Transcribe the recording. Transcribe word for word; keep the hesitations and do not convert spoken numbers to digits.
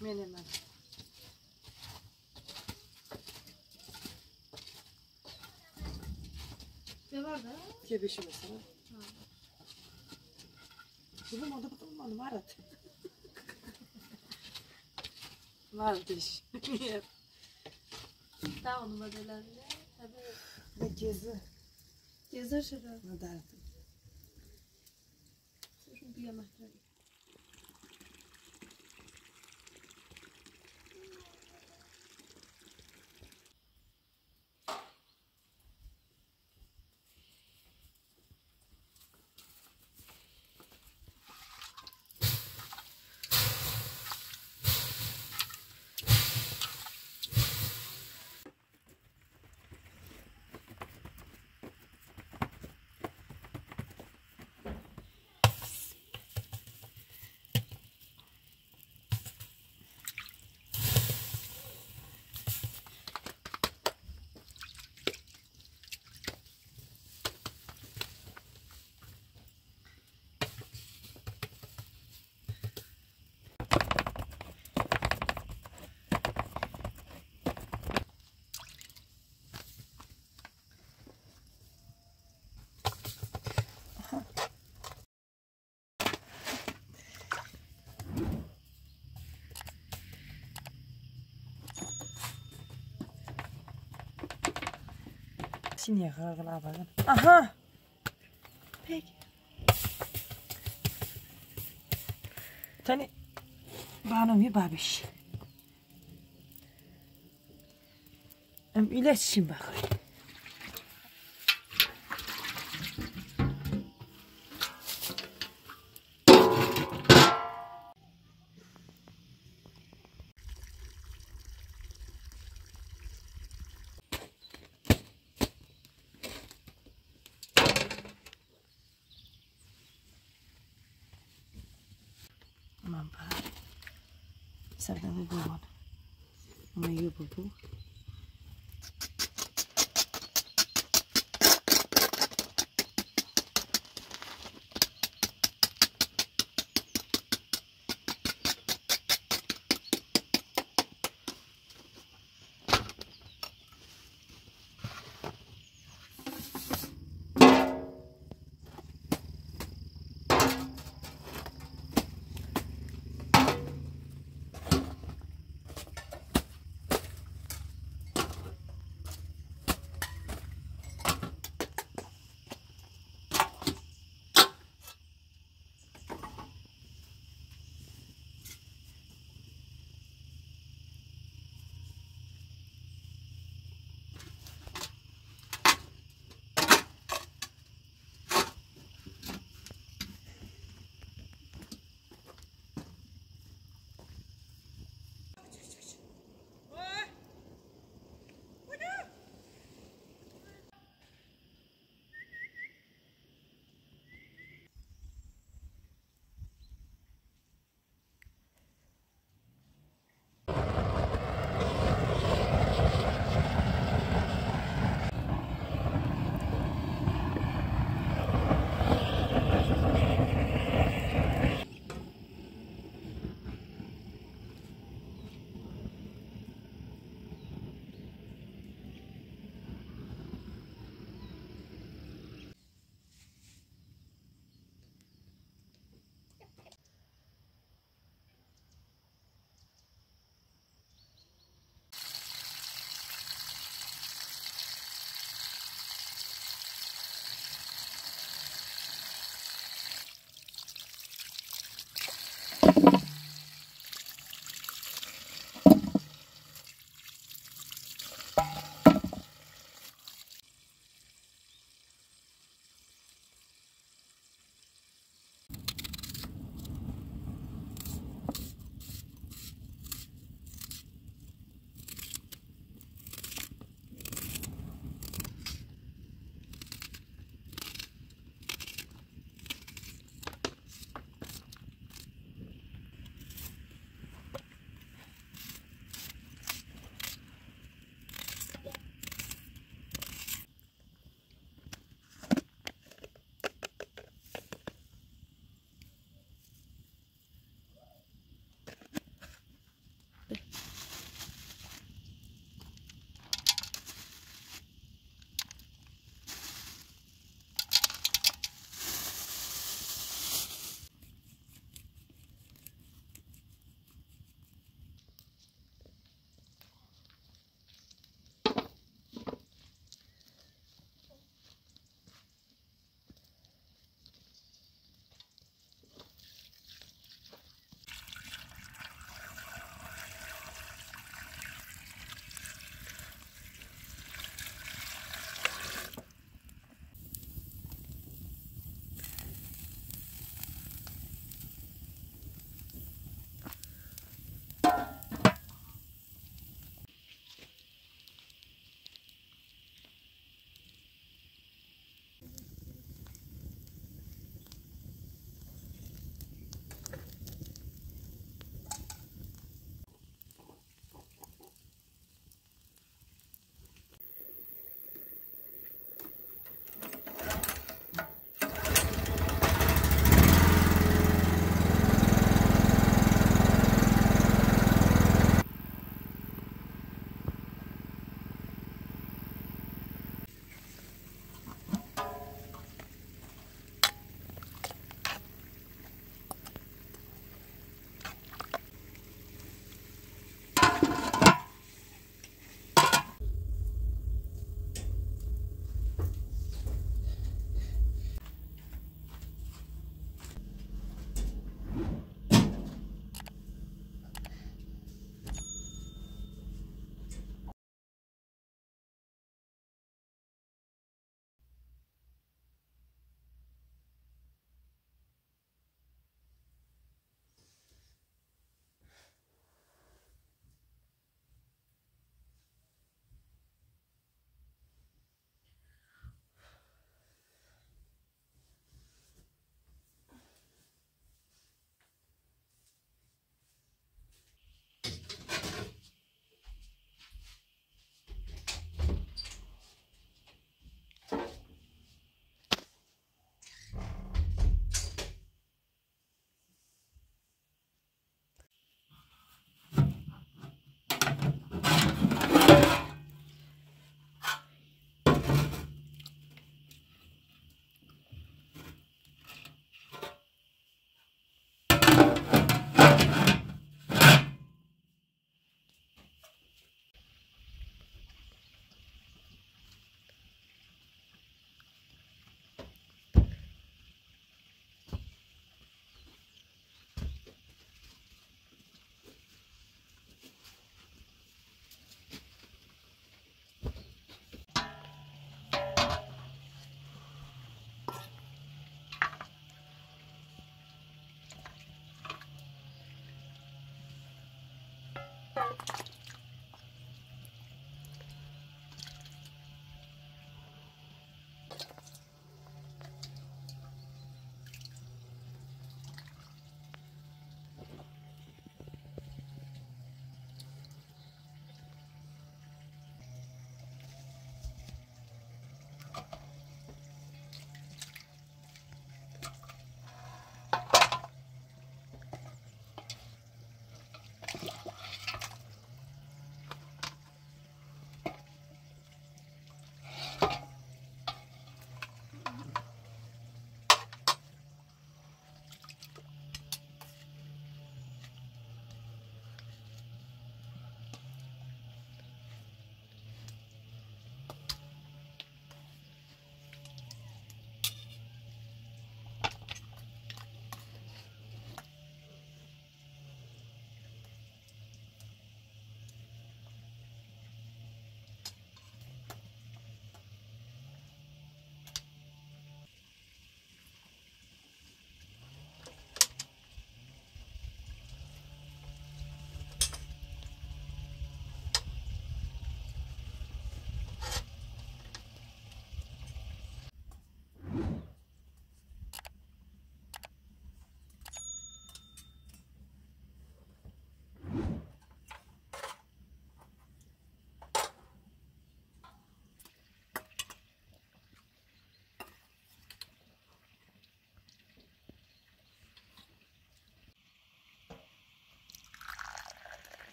Menemen. var da. Tebeşi mesela. Ha. Bunun adı bulunmadı, var at. Var diş. Daha onun modellerinde. Tabii. Ve gezi. Gezi şurada. Ne dersin? Şunu bir yemek. Niye kırgılar bakın. Aha! Peki. Tane bana bir babiş. Hem ilaç için bakayım. Sardan bu var. Ama iyi bu bu.